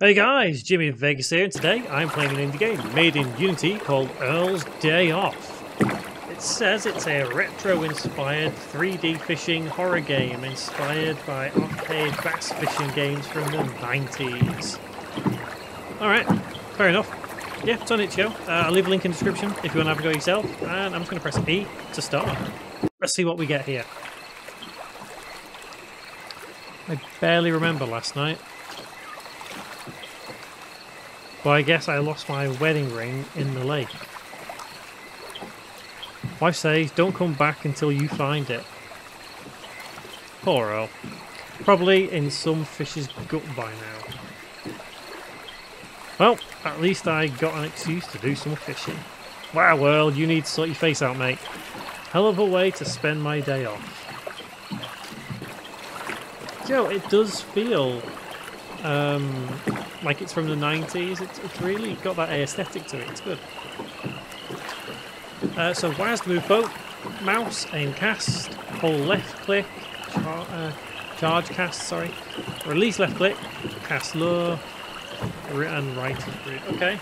Hey guys, Jimmy Vegas here, and today I'm playing an indie game made in Unity called Earl's Day Off. It says it's a retro-inspired 3D fishing horror game inspired by arcade bass fishing games from the 90s. Alright, fair enough. Yeah, it's on itch.io. I'll leave a link in the description if you want to have a go yourself, and I'm just going to press E to start. Let's see what we get here. I barely remember last night. Well, I guess I lost my wedding ring in the lake. Wife says, don't come back until you find it. Poor Earl. Probably in some fish's gut by now. Well, at least I got an excuse to do some fishing. Wow, Earl, you need to sort your face out, mate. Hell of a way to spend my day off. Joe, it does feel... like it's from the 90s, it's really got that aesthetic to it, it's good. So WASD, move boat, mouse, aim cast, hold left click, charge cast, sorry, release left click, cast lure, and right, okay.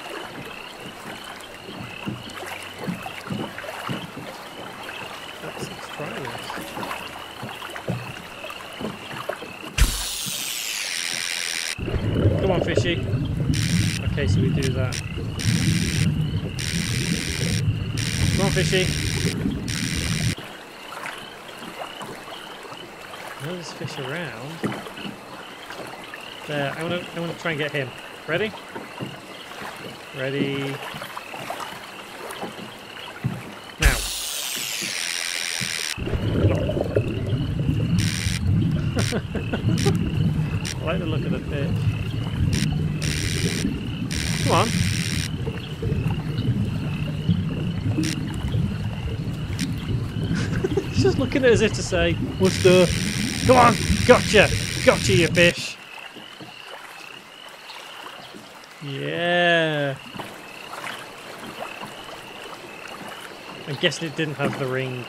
Let's try this. Come on, fishy. Okay, so we do that. Come on, fishy. There's fish around. There, I want to try and get him. Ready? Ready. Now. I like the look of the fish. Come on. He's just looking at us as if to say, what's the... Come on, gotcha, you fish. Yeah. I'm guessing it didn't have the ring.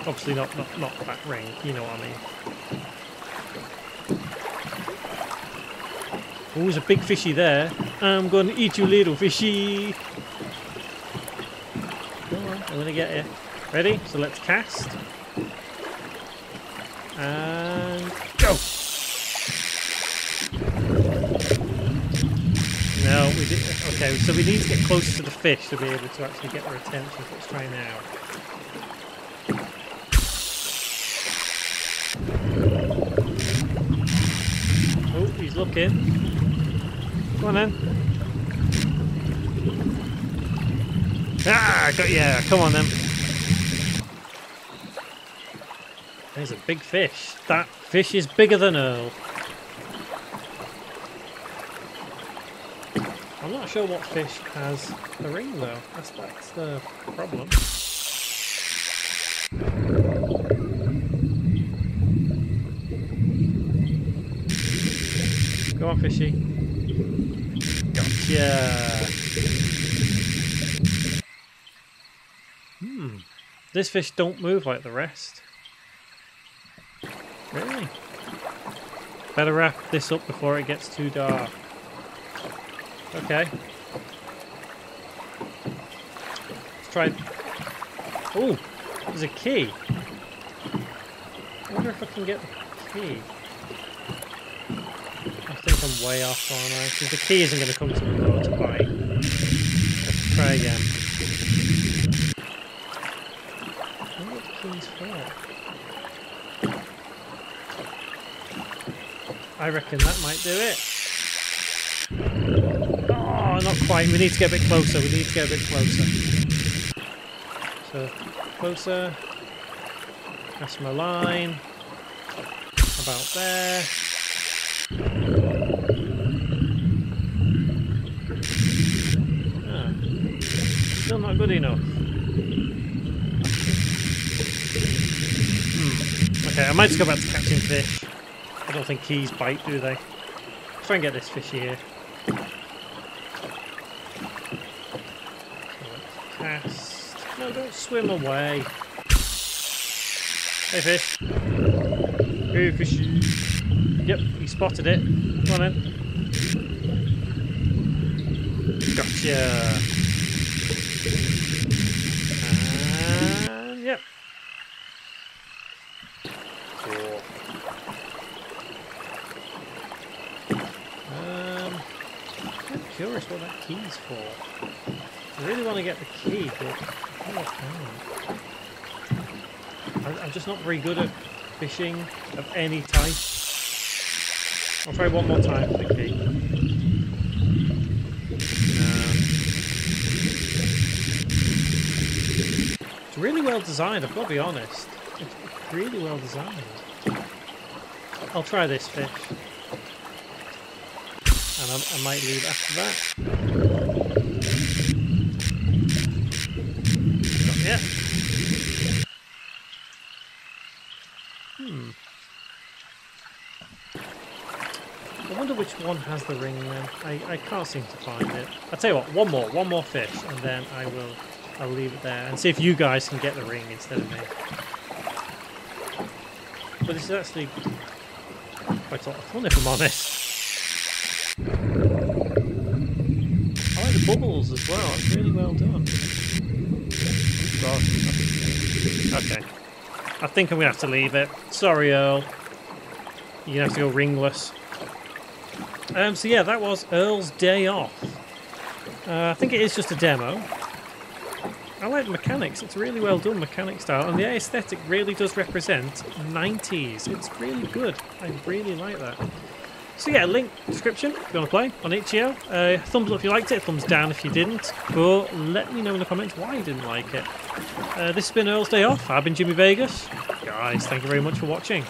Obviously not that ring, you know what I mean. Oh, there's a big fishy there. I'm going to eat you, little fishy. Come on, I'm going to get you. Ready? So let's cast. And go! No, we did. Okay, so we need to get closer to the fish to be able to actually get their attention. Let's try now. Oh, he's looking. Come on then. Ah, got ya. Come on then. There's a big fish. That fish is bigger than Earl. I'm not sure what fish has the ring though. That's the problem. Come on, fishy. Yeah. This fish don't move like the rest. Really? Better wrap this up before it gets too dark. Okay. Let's try. Oh, there's a key. I wonder if I can get the key. I think I'm way off, aren't I? Because the key isn't going to come to me though to bite. Let's try again. I wonder what the key's for. I reckon that might do it. Oh, not quite. We need to get a bit closer. So, closer. Cast my line. About there. Still not good enough. Okay, I might just go back to catching fish. I don't think keys bite, do they? Let's try and get this fishy here. So cast. No, don't swim away. Hey, fish. Hey, fishy. Yep, he spotted it. Come on in. Gotcha. And yep. Cool. I'm curious what that key's for. I really want to get the key, but I'm just not very good at fishing of any type. I'll try one more time for the key. It's really well designed, I've got to be honest. It's really well designed. I'll try this fish. And I might leave after that. Yeah. Which one has the ring then? I can't seem to find it. I'll tell you what, one more fish, and then I'll leave it there and see if you guys can get the ring instead of me. But this is actually quite a lot of fun if I'm honest. I like the bubbles as well, it's really well done. Okay. I think I'm gonna have to leave it. Sorry Earl. You're gonna have to go ringless. So yeah, that was Earl's Day Off. I think it is just a demo. I like the mechanics, it's really well done mechanic style, and the aesthetic really does represent 90s. It's really good, I really like that. So yeah, link description if you want to play on itch.io. Thumbs up if you liked it, thumbs down if you didn't, but let me know in the comments why you didn't like it. This has been Earl's Day Off, I've been Jimmy Vegas. Guys, thank you very much for watching.